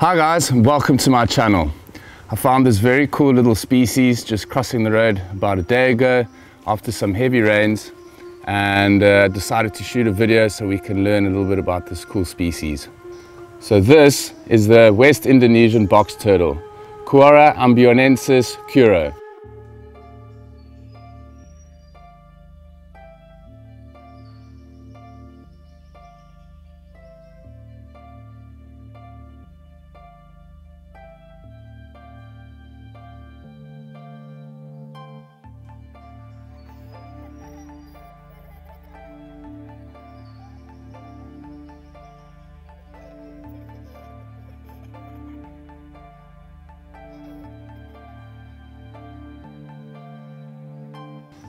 Hi guys, welcome to my channel. I found this very cool little species just crossing the road about a day ago after some heavy rains, and decided to shoot a video so we can learn a little bit about this cool species. So this is the West Indonesian box turtle, Cuora amboinensis couro.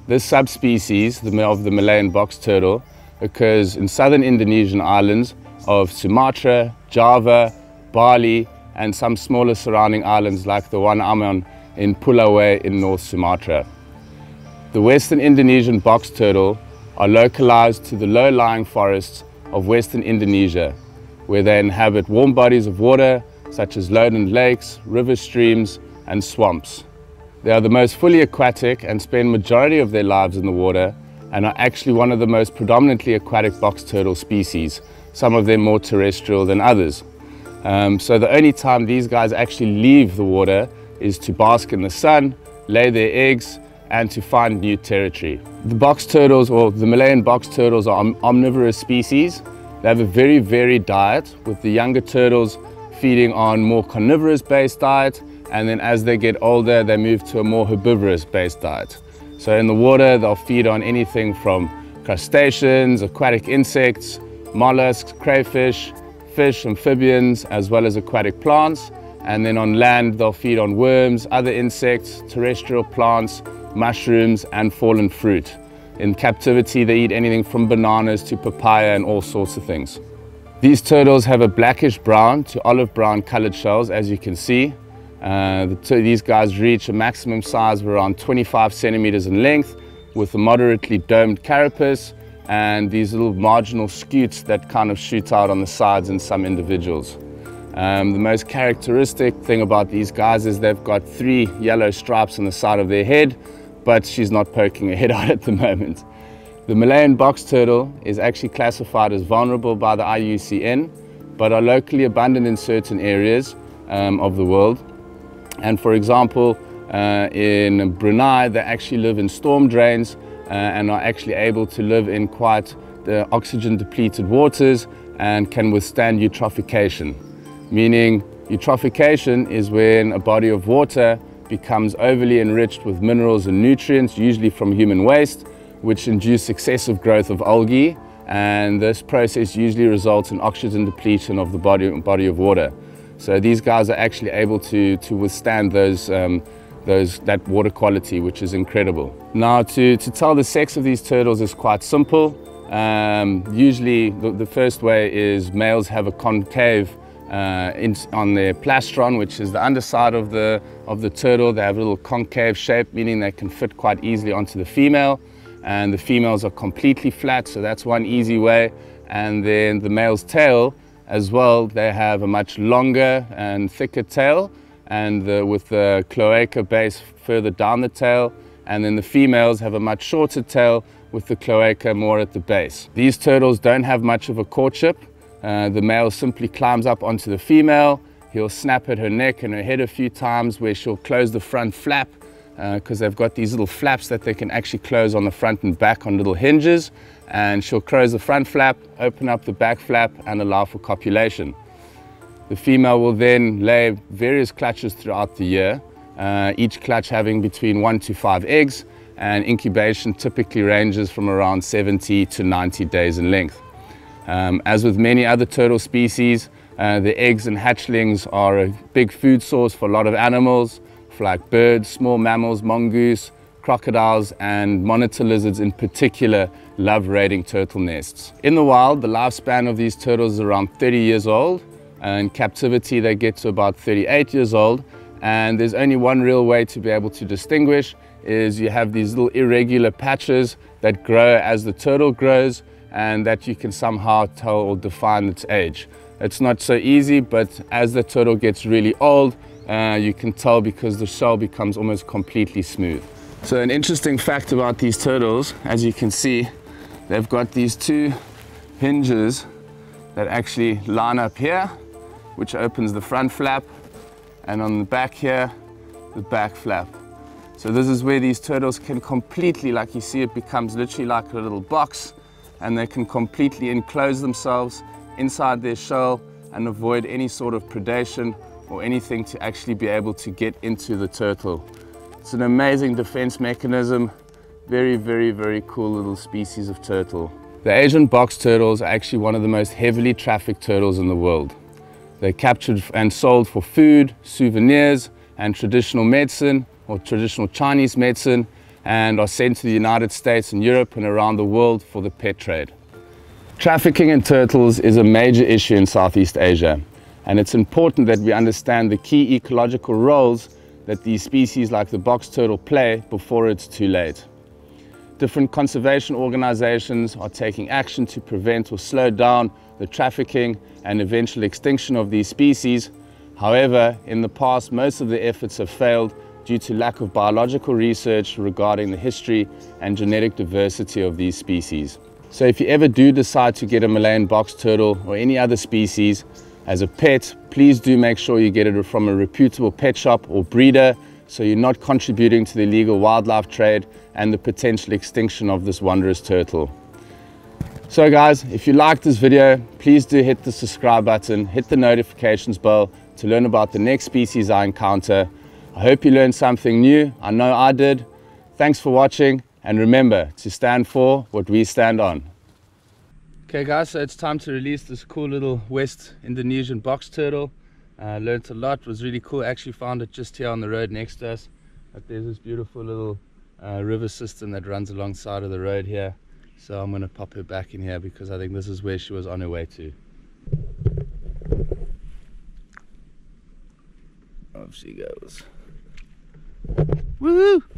This subspecies, the male of the Malayan box turtle, occurs in southern Indonesian islands of Sumatra, Java, Bali, and some smaller surrounding islands like the one I'm on in Pulauwe in North Sumatra. The western Indonesian box turtle are localized to the low-lying forests of western Indonesia, where they inhabit warm bodies of water such as lowland lakes, river streams, and swamps. They are the most fully aquatic and spend majority of their lives in the water, and are actually one of the most predominantly aquatic box turtle species, some of them more terrestrial than others. So the only time these guys actually leave the water is to bask in the sun, lay their eggs, and to find new territory. The box turtles, or the Malayan box turtles, are omnivorous species. They have a very varied diet, with the younger turtles feeding on more carnivorous-based diet, and then as they get older, they move to a more herbivorous-based diet. So in the water, they'll feed on anything from crustaceans, aquatic insects, mollusks, crayfish, fish, amphibians, as well as aquatic plants. And then on land, they'll feed on worms, other insects, terrestrial plants, mushrooms, and fallen fruit. In captivity, they eat anything from bananas to papaya and all sorts of things. These turtles have a blackish-brown to olive-brown colored shells, as you can see. These guys reach a maximum size of around 25 centimeters in length, with a moderately domed carapace and these little marginal scutes that kind of shoot out on the sides in some individuals. The most characteristic thing about these guys is they've got 3 yellow stripes on the side of their head, but she's not poking her head out at the moment. The Malayan box turtle is actually classified as vulnerable by the IUCN, but are locally abundant in certain areas of the world. And for example, in Brunei, they actually live in storm drains and are actually able to live in quite the oxygen-depleted waters and can withstand eutrophication. Meaning, eutrophication is when a body of water becomes overly enriched with minerals and nutrients, usually from human waste, which induce excessive growth of algae. And this process usually results in oxygen depletion of the body of water. So these guys are actually able to withstand that water quality, which is incredible. Now to tell the sex of these turtles is quite simple. Usually the first way is males have a concave on their plastron, which is the underside of the turtle. They have a little concave shape, meaning they can fit quite easily onto the female. And the females are completely flat, so that's one easy way. And then the male's tail, as well, they have a much longer and thicker tail, and with the cloaca base further down the tail, and then the females have a much shorter tail with the cloaca more at the base. These turtles don't have much of a courtship. The male simply climbs up onto the female, he'll snap at her neck and her head a few times, where she'll close the front flap, because they've got these little flaps that they can actually close on the front and back on little hinges. And she'll close the front flap, open up the back flap, and allow for copulation. The female will then lay various clutches throughout the year, each clutch having between 1 to 5 eggs, and incubation typically ranges from around 70 to 90 days in length. As with many other turtle species, the eggs and hatchlings are a big food source for a lot of animals, like birds, small mammals, mongoose, crocodiles, and monitor lizards in particular love raiding turtle nests. In the wild, the lifespan of these turtles is around 30 years old. In captivity, they get to about 38 years old. And there's only one real way to be able to distinguish, is you have these little irregular patches that grow as the turtle grows, and that you can somehow tell or define its age. It's not so easy, but as the turtle gets really old, you can tell because the shell becomes almost completely smooth. So an interesting fact about these turtles, as you can see, they've got these two hinges that actually line up here, which opens the front flap, and on the back here, the back flap. So this is where these turtles can completely, like you see, it becomes literally like a little box, and they can completely enclose themselves inside their shell and avoid any sort of predation or anything to actually be able to get into the turtle. It's an amazing defense mechanism. Very, very, very cool little species of turtle. The Asian box turtles are actually one of the most heavily trafficked turtles in the world. They're captured and sold for food, souvenirs, and traditional medicine, or traditional Chinese medicine, and are sent to the United States and Europe and around the world for the pet trade. Trafficking in turtles is a major issue in Southeast Asia, and it's important that we understand the key ecological roles that these species like the box turtle play before it's too late. Different conservation organizations are taking action to prevent or slow down the trafficking and eventual extinction of these species. However, in the past, most of the efforts have failed due to lack of biological research regarding the history and genetic diversity of these species. So if you ever do decide to get a Malayan box turtle or any other species as a pet, please do make sure you get it from a reputable pet shop or breeder, so you're not contributing to the illegal wildlife trade and the potential extinction of this wondrous turtle. So guys, if you liked this video, please do hit the subscribe button, hit the notifications bell to learn about the next species I encounter. I hope you learned something new. I know I did. Thanks for watching, and remember to stand for what we stand on. Okay guys, so it's time to release this cool little West Indonesian box turtle. Learned a lot, was really cool. Actually found it just here on the road next to us. But there's this beautiful little river system that runs alongside of the road here. So I'm going to pop her back in here because I think this is where she was on her way to. Off she goes. Woohoo!